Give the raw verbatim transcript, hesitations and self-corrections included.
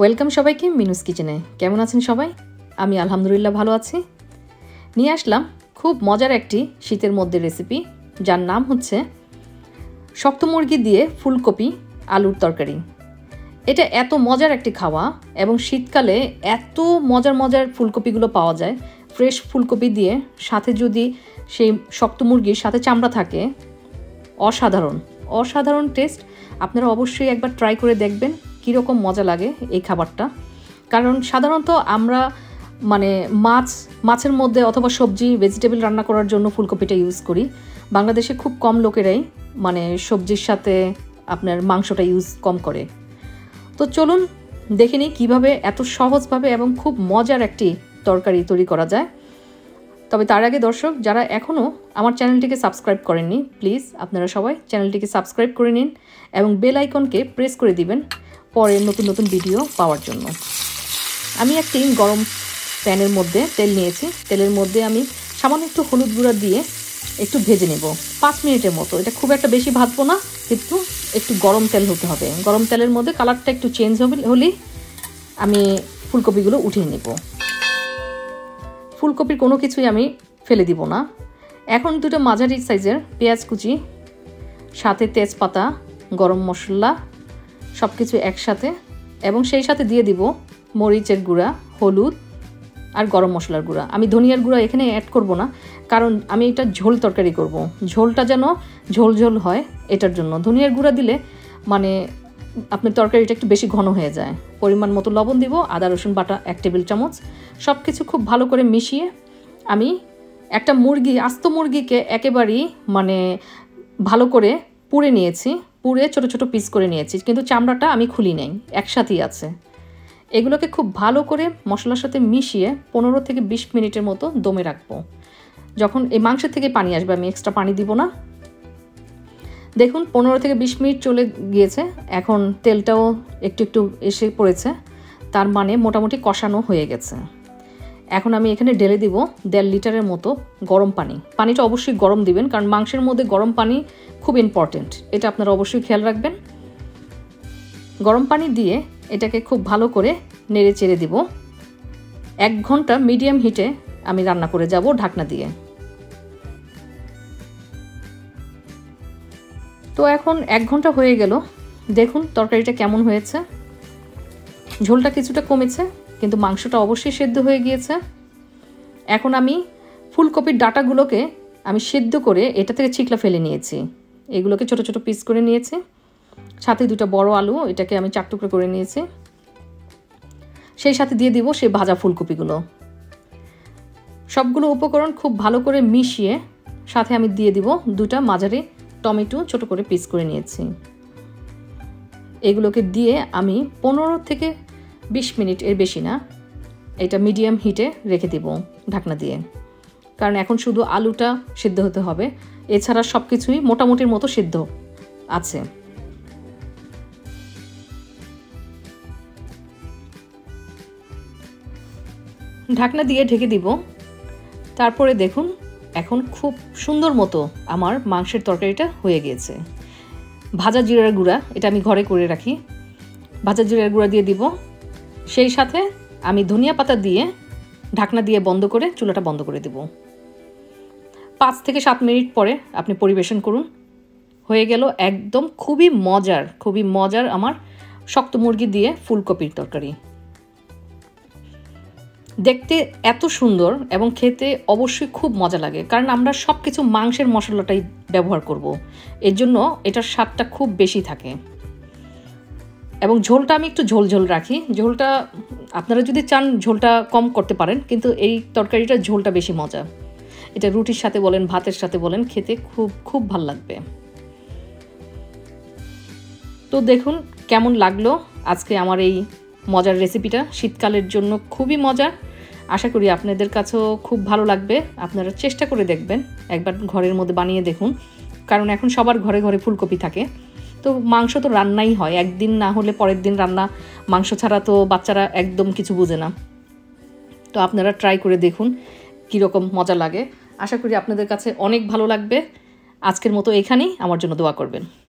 Welcome सबाइके मिनुस किचेने। केमन आছেন সবাই? আমি আলহামদুলিল্লাহ ভালো আছি। নিয়ে আসলাম খুব মজার একটি শীতের মধ্যে রেসিপি, যার নাম হচ্ছে শক্ত মুরগি দিয়ে ফুলকপি আলুর তরকারি। এটা এত মজার একটি খাওয়া এবং শীতকালে এত মজার মজার ফুলকপিগুলো পাওয়া যায়। ফ্রেশ ফুলকপি দিয়ে সাথে যদি সেই শক্ত মুরগির সাথে চামড়া থাকে, অসাধারণ অসাধারণ টেস্ট। আপনারা অবশ্যই একবার ট্রাই করে দেখবেন কীরকম মজা লাগে এই খাবারটা। কারণ সাধারণত আমরা মানে মাছ মাছের মধ্যে অথবা সবজি ভেজিটেবল রান্না করার জন্য ফুলকপিটা ইউজ করি। বাংলাদেশে খুব কম লোকেরাই মানে সবজির সাথে আপনার মাংসটা ইউজ কম করে। তো চলুন দেখে নিই কীভাবে এত সহজভাবে এবং খুব মজার একটি তরকারি তৈরি করা যায়। তবে তার আগে দর্শক, যারা এখনও আমার চ্যানেলটিকে সাবস্ক্রাইব করেননি, প্লিজ আপনারা সবাই চ্যানেলটিকে সাবস্ক্রাইব করে নিন এবং বেল আইকনকে প্রেস করে দিবেন পরে নতুন নতুন ভিডিও পাওয়ার জন্য। আমি একটি গরম প্যানের মধ্যে তেল নিয়েছি। তেলের মধ্যে আমি সামান্য একটু হলুদ গুঁড়া দিয়ে একটু ভেজে নেব পাঁচ মিনিটের মতো। এটা খুব একটা বেশি ভাজবো না, কিন্তু একটু গরম তেল হতে হবে। গরম তেলের মধ্যে কালারটা একটু চেঞ্জ হবে হলেই আমি ফুলকপিগুলো উঠিয়ে নেব। ফুলকপির কোনো কিছুই আমি ফেলে দিব না। এখন দুটো মাঝারি সাইজের পেঁয়াজ কুচি, সাথে তেজপাতা, গরম মশলা সব কিছু একসাথে, এবং সেই সাথে দিয়ে দিব মরিচের গুঁড়া, হলুদ আর গরম মশলার গুঁড়া। আমি ধনিয়ার গুঁড়া এখানে অ্যাড করব না, কারণ আমি এটা ঝোল তরকারি করব। ঝোলটা যেন ঝোল ঝোল হয়, এটার জন্য ধনিয়ার গুঁড়া দিলে মানে আপনার তরকারিটা একটু বেশি ঘন হয়ে যায়। পরিমাণ মতো লবণ দিব, আদা রসুন বাটা এক টেবিল চামচ। সব কিছু খুব ভালো করে মিশিয়ে আমি একটা মুরগি, আস্ত মুরগিকে একেবারেই মানে ভালো করে পুড়ে নিয়েছি, পুড়ে ছোট ছোট পিস করে নিয়েছি, কিন্তু চামড়াটা আমি খুলি নেই, একসাথেই আছে। এগুলোকে খুব ভালো করে মশলার সাথে মিশিয়ে পনেরো থেকে বিশ মিনিটের মতো দমে রাখবো। যখন এই মাংসের থেকে পানি আসবে, আমি এক্সট্রা পানি দিব না। দেখুন পনেরো থেকে বিশ মিনিট চলে গিয়েছে, এখন তেলটাও একটু একটু এসে পড়েছে, তার মানে মোটামুটি কষানো হয়ে গেছে। এখন আমি এখানে ঢেলে দিব দেড় লিটারের মতো গরম পানি। পানিটা অবশ্যই গরম দিবেন, কারণ মাংসের মধ্যে গরম পানি খুব ইম্পর্টেন্ট, এটা আপনারা অবশ্যই খেয়াল রাখবেন। গরম পানি দিয়ে এটাকে খুব ভালো করে নেড়ে চেড়ে দিব। এক ঘন্টা মিডিয়াম হিটে আমি রান্না করে যাব ঢাকনা দিয়ে। তো এখন এক ঘন্টা হয়ে গেল, দেখুন তরকারিটা কেমন হয়েছে। ঝোলটা কিছুটা কমেছে, কিন্তু মাংসটা অবশ্যই সেদ্ধ হয়ে গিয়েছে। এখন আমি ফুলকপির ডাটাগুলোকে আমি সেদ্ধ করে এটা থেকে ছিকলা ফেলে নিয়েছি, এগুলোকে ছোট ছোট পিস করে নিয়েছি। সাথে দুটো বড় আলু, এটাকে আমি চার টুকরো করে নিয়েছি। সেই সাথে দিয়ে দিব সেই ভাজা ফুলকপিগুলো। সবগুলো উপকরণ খুব ভালো করে মিশিয়ে সাথে আমি দিয়ে দিব দুটো মাঝারি টমেটো ছোট করে পিস করে নিয়েছি। এগুলোকে দিয়ে আমি পনেরো থেকে বিশ মিনিট, এর বেশি না, এটা মিডিয়াম হিটে রেখে দিব ঢাকনা দিয়ে। কারণ এখন শুধু আলুটা সিদ্ধ হতে হবে, এছাড়া সব কিছুই মোটামুটির মতো সিদ্ধ আছে। ঢাকনা দিয়ে ঢেকে দিব। তারপরে দেখুন এখন খুব সুন্দর মতো আমার মাংসের তরকারিটা হয়ে গিয়েছে। ভাজা জিরার গুঁড়া, এটা আমি ঘরে করে রাখি, ভাজা জিরার গুঁড়া দিয়ে দিব। সেই সাথে আমি ধনিয়া পাতা দিয়ে ঢাকনা দিয়ে বন্ধ করে চুলাটা বন্ধ করে দেব। পাঁচ থেকে সাত মিনিট পরে আপনি পরিবেশন করুন। হয়ে গেল একদম খুবই মজার খুবই মজার আমার শক্ত মুরগি দিয়ে ফুলকপির তরকারি। দেখতে এত সুন্দর এবং খেতে অবশ্যই খুব মজা লাগে, কারণ আমরা সব কিছু মাংসের মশলাটাই ব্যবহার করব। এর জন্য এটার স্বাদটা খুব বেশি থাকে। এবং ঝোলটা আমি একটু ঝোল ঝোল রাখি। ঝোলটা আপনারা যদি চান ঝোলটা কম করতে পারেন, কিন্তু এই তরকারিটার ঝোলটা বেশি মজা। এটা রুটির সাথে বলেন, ভাতের সাথে বলেন, খেতে খুব খুব ভাল লাগবে। তো দেখুন কেমন লাগলো আজকে আমার এই মজার রেসিপিটা। শীতকালের জন্য খুবই মজার। আশা করি আপনাদের কাছেও খুব ভালো লাগবে। আপনারা চেষ্টা করে দেখবেন, একবার ঘরের মধ্যে বানিয়ে দেখুন, কারণ এখন সবার ঘরে ঘরে ফুলকপি থাকে। তো মাংস তো রান্নাই হয়, একদিন না হলে পরের দিন রান্না। মাংস ছাড়া তো বাচ্চারা একদম কিছু বোঝে না। তো আপনারা ট্রাই করে দেখুন কীরকম মজা লাগে। আশা করি আপনাদের কাছে অনেক ভালো লাগবে। আজকের মতো এখানেই, আমার জন্য দোয়া করবেন।